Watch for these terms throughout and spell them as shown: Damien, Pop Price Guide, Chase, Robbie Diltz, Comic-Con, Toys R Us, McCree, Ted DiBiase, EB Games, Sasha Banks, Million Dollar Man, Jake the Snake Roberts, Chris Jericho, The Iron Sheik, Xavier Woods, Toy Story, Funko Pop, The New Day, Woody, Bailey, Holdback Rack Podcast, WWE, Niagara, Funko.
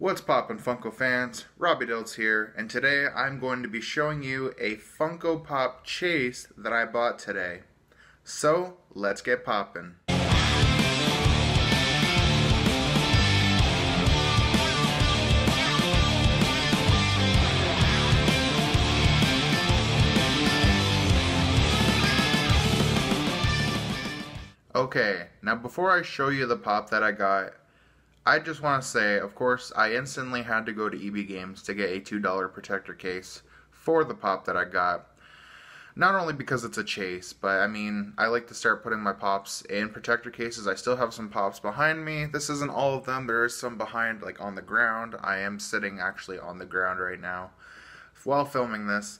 What's poppin' Funko fans, Robbie Diltz here, and today I'm going to be showing you a Funko Pop Chase that I bought today. So, let's get poppin'. Okay, now before I show you the pop that I got, I just want to say, of course, I instantly had to go to EB Games to get a $2 protector case for the pop that I got. Not only because it's a chase, but I mean, I like to start putting my pops in protector cases. I still have some pops behind me. This isn't all of them. There is some behind, like, on the ground. I am sitting, actually, on the ground right now while filming this.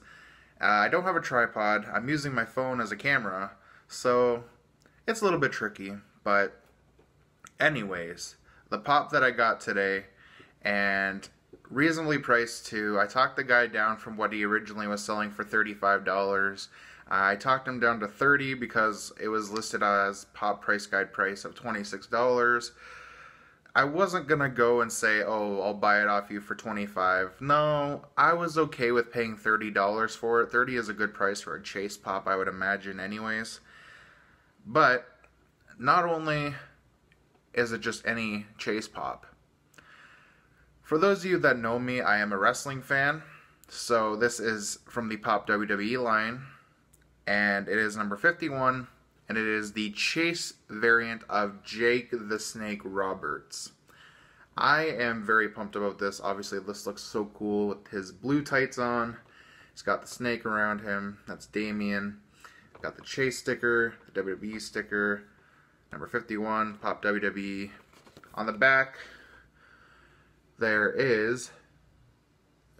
I don't have a tripod. I'm using my phone as a camera, so it's a little bit tricky, but anyways, the pop that I got today, and reasonably priced too. I talked the guy down from what he originally was selling for $35. I talked him down to $30 because it was listed as Pop Price Guide price of $26. I wasn't gonna go and say, oh, I'll buy it off you for $25. No, I was okay with paying $30 for it. $30 is a good price for a chase pop, I would imagine anyways. But not only is it just any chase pop. For those of you that know me, I am a wrestling fan, so this is from the Pop WWE line, and it is number 51, and it is the chase variant of Jake the Snake Roberts. I am very pumped about this. Obviously, this looks so cool with his blue tights on. He's got the snake around him. That's Damien. Got the Chase sticker, the WWE sticker, number 51, Pop WWE. On the back, there is,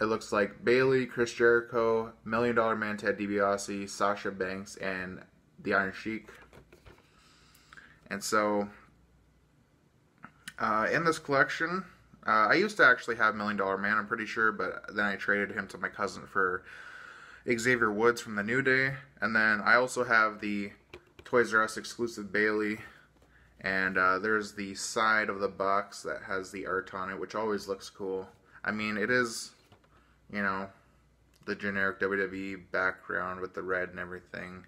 it looks like Bailey, Chris Jericho, Million Dollar Man, Ted DiBiase, Sasha Banks, and The Iron Sheik. And so, in this collection, I used to actually have Million Dollar Man, I'm pretty sure, but then I traded him to my cousin for Xavier Woods from The New Day. And then I also have the Toys R Us exclusive Bailey. And there's the side of the box that has the art on it, which always looks cool. I mean, it is, you know, the generic WWE background with the red and everything.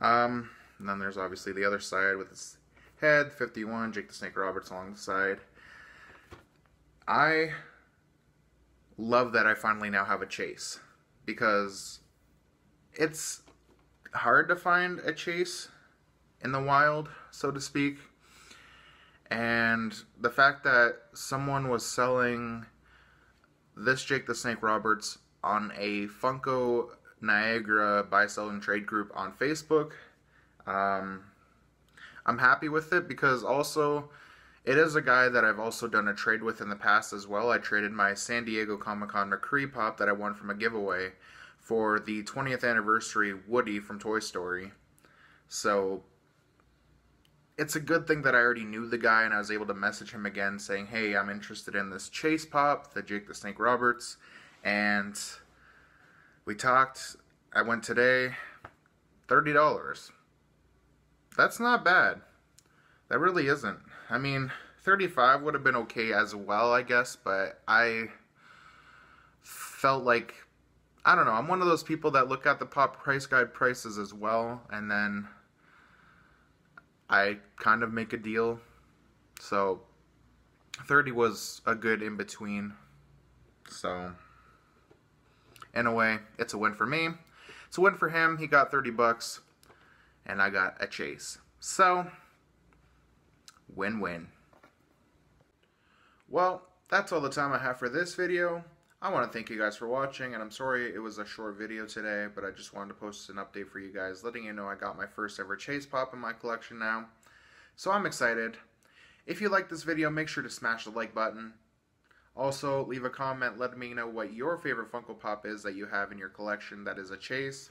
And then there's obviously the other side with its head, 51, Jake the Snake Roberts along the side. I love that I finally now have a chase, because it's hard to find a chase in the wild, so to speak, and the fact that someone was selling this Jake the Snake Roberts on a Funko Niagara buy, sell, and trade group on Facebook, I'm happy with it, because also it is a guy that I've also done a trade with in the past as well. I traded my San Diego Comic-Con McCree pop that I won from a giveaway for the 20th anniversary Woody from Toy Story. So it's a good thing that I already knew the guy, and I was able to message him again saying, hey, I'm interested in this chase pop, the Jake the Snake Roberts. And we talked. I went today, $30. That's not bad. That really isn't. I mean, $35 would have been okay as well, I guess, but I felt like, I don't know, I'm one of those people that look at the Pop Price Guide prices as well, and then I kind of make a deal. So $30 was a good in-between. So in a way, it's a win for me. It's a win for him. He got $30 and I got a chase. So win-win. Well, that's all the time I have for this video. I want to thank you guys for watching, and I'm sorry it was a short video today, but I just wanted to post an update for you guys, letting you know I got my first ever chase pop in my collection now. So I'm excited. If you like this video, make sure to smash the like button. Also, leave a comment letting me know what your favorite Funko Pop is that you have in your collection that is a chase.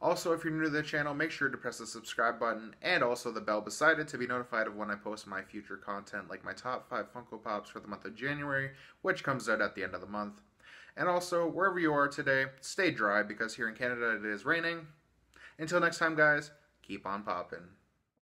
Also, if you're new to the channel, make sure to press the subscribe button and also the bell beside it to be notified of when I post my future content, like my top 5 Funko Pops for the month of January, which comes out at the end of the month. And also, wherever you are today, stay dry, because here in Canada it is raining. Until next time, guys, keep on poppin'.